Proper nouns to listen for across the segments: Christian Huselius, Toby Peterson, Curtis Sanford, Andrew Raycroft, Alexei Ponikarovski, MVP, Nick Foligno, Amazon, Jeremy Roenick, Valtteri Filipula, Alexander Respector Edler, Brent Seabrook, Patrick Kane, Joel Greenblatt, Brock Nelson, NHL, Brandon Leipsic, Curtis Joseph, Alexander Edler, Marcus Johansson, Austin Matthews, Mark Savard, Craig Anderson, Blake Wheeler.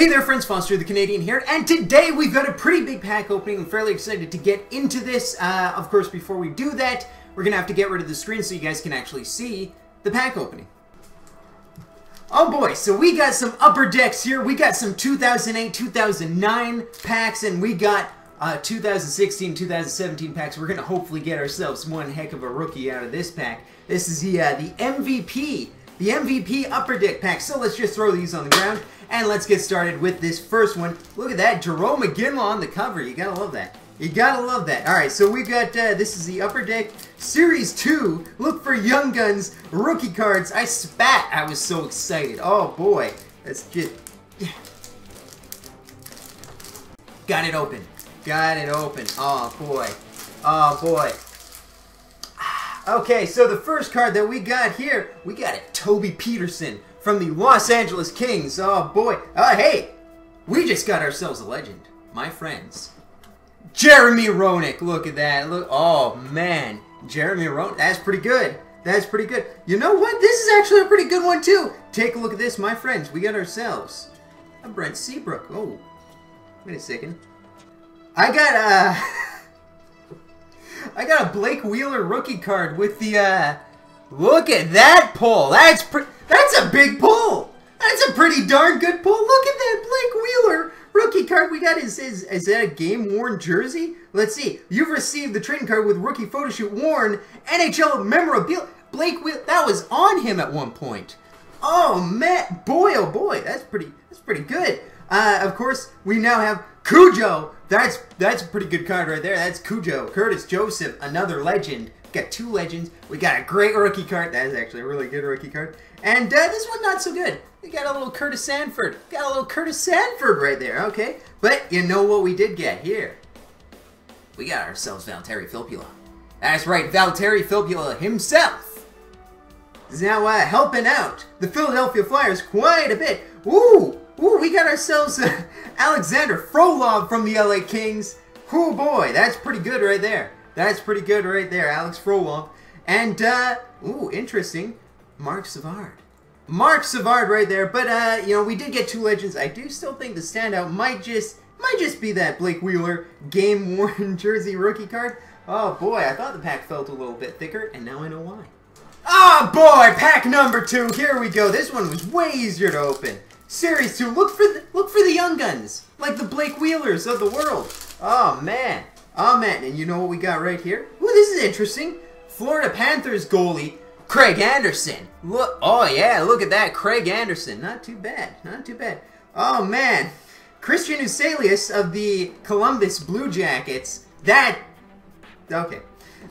Hey there friends, Foster the Canadian here, and today we've got a pretty big pack opening. I'm fairly excited to get into this. Of course, before we do that, we're going to have to get rid of the screen so you guys can actually see the pack opening. Oh boy, so we got some upper decks here. We got some 2008, 2009 packs, and we got 2016, 2017 packs. We're going to hopefully get ourselves one heck of a rookie out of this pack. This is the MVP. The MVP upper deck pack. So let's just throw these on the ground and let's get started with this first one. Look at that, Jerome McGinlaw on the cover. You gotta love that. You gotta love that. All right, so we've got this is the upper deck series 2. Look for young guns rookie cards. I spat. I was so excited. Oh boy, that's just got it open. Got it open. Oh boy. Oh boy. Okay, so the first card that we got here, we got a Toby Peterson from the Los Angeles Kings. Oh, boy. Oh, hey, we just got ourselves a legend, my friends. Jeremy Roenick. Look at that. Look. Oh, man. Jeremy Roenick. That's pretty good. That's pretty good. You know what? This is actually a pretty good one, too. Take a look at this, my friends. We got ourselves a Brent Seabrook. Oh, wait a second. I got a... I got a Blake Wheeler rookie card with the, look at that pull. That's a big pull. That's a pretty darn good pull. Look at that Blake Wheeler rookie card we got. Is that a game-worn jersey? Let's see. You've received the trading card with rookie photo shoot worn NHL memorabilia. Blake Wheeler, that was on him at one point. Oh, man. Boy, oh, boy. That's pretty good. Of course, we now have Cujo. That's a pretty good card right there. That's Cujo. Curtis Joseph, another legend. We've got two legends. We got a great rookie card. That is actually a really good rookie card. And this one not so good. We got a little Curtis Sanford. Got a little Curtis Sanford right there. Okay, but you know what we did get here? We got ourselves Valtteri Filipula. That's right, Valtteri Filipula himself is now helping out the Philadelphia Flyers quite a bit. Ooh, we got ourselves Alexander Frolov from the LA Kings. Oh boy, that's pretty good right there. That's pretty good right there, Alex Frolov. And, ooh, interesting, Mark Savard. Mark Savard right there, but, you know, we did get two legends. I do still think the standout might just be that Blake Wheeler game-worn jersey rookie card. Oh boy, I thought the pack felt a little bit thicker, and now I know why. Oh boy, pack number 2, here we go. This one was way easier to open. Series 2, look for the young guns, like the Blake Wheelers of the world. Oh, man. Oh, man. And you know what we got right here? Ooh, this is interesting. Florida Panthers goalie, Craig Anderson. Look. Oh, yeah, look at that, Craig Anderson. Not too bad. Not too bad. Oh, man. Christian Huselius of the Columbus Blue Jackets. That... Okay.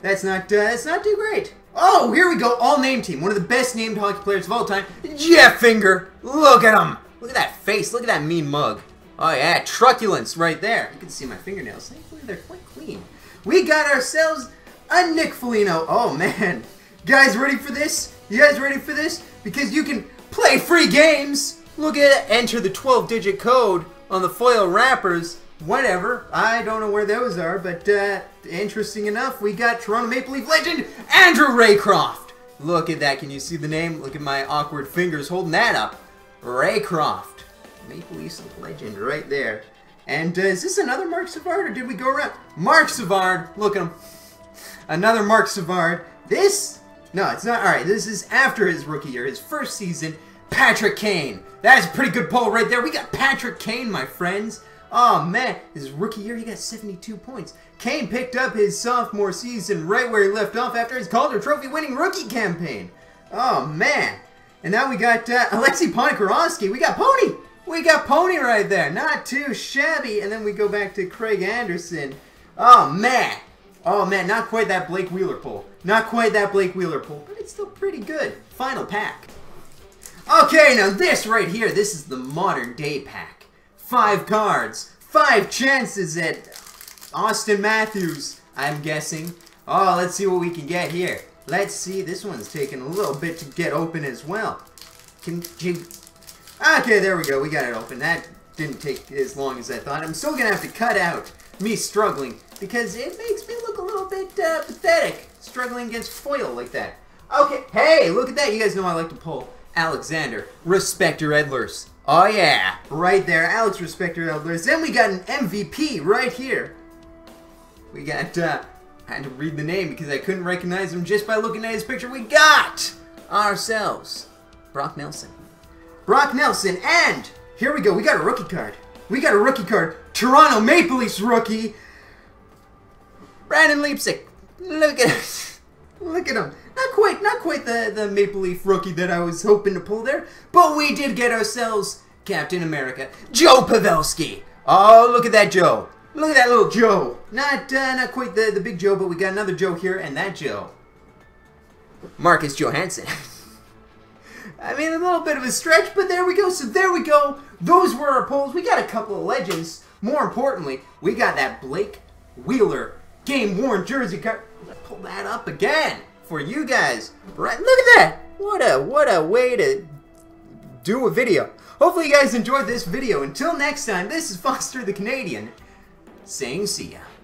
That's not too great. Oh, here we go. All-name team. One of the best-named hockey players of all time, Jeff Finger. Look at him. Look at that face. Look at that mean mug. Oh, yeah. Truculence right there. You can see my fingernails. Thankfully, they're quite clean. We got ourselves a Nick Foligno. Oh, man. Guys, ready for this? You guys ready for this? Because you can play free games. Look at it. Enter the 12-digit code on the foil wrappers. Whatever. I don't know where those are, but interesting enough, we got Toronto Maple Leaf legend Andrew Raycroft. Look at that. Can you see the name? Look at my awkward fingers holding that up. Raycroft. Maple Leafs legend right there. And is this another Mark Savard, or did we go around? Mark Savard. Look at him. Another Mark Savard. This? No, it's not. All right, this is after his rookie year, his first season. Patrick Kane. That's a pretty good poll right there. We got Patrick Kane, my friends. Oh man, his rookie year, he got 72 points. Kane picked up his sophomore season right where he left off after his Calder Trophy-winning rookie campaign. Oh man. And now we got Alexei Ponikarovski. We got Pony. We got Pony right there. Not too shabby. And then we go back to Craig Anderson. Oh man. Oh man, not quite that Blake Wheeler pull. Not quite that Blake Wheeler pull, but it's still pretty good. Final pack. Okay, now this right here, this is the modern day pack. 5 cards, 5 chances at Austin Matthews, I'm guessing. Oh, let's see what we can get here. Let's see, this one's taking a little bit to get open as well. Okay, there we go, we got it open. That didn't take as long as I thought. I'm still gonna have to cut out me struggling because it makes me look a little bit pathetic, struggling against foil like that. Okay, hey, look at that, you guys know I like to pull Alexander, Respector Edlers. Oh yeah, right there, Alex Respector Edler. Then we got an MVP right here. We got, I had to read the name because I couldn't recognize him just by looking at his picture. We got ourselves Brock Nelson. Brock Nelson, and here we go, we got a rookie card. We got a rookie card. Toronto Maple Leafs rookie, Brandon Leipsic. Look at us. Look at him. Not quite the Maple Leaf rookie that I was hoping to pull there, but we did get ourselves Captain America, Joe Pavelski. Oh, look at that Joe. Look at that little Joe. Not quite the big Joe, but we got another Joe here, and that Joe, Marcus Johansson. I mean, a little bit of a stretch, but there we go. So there we go. Those were our polls. We got a couple of legends. More importantly, we got that Blake Wheeler game-worn jersey card. Pull that up again for you guys. Right? Look at that. What a way to do a video. Hopefully you guys enjoyed this video. Until next time, this is Foster the Canadian saying see ya.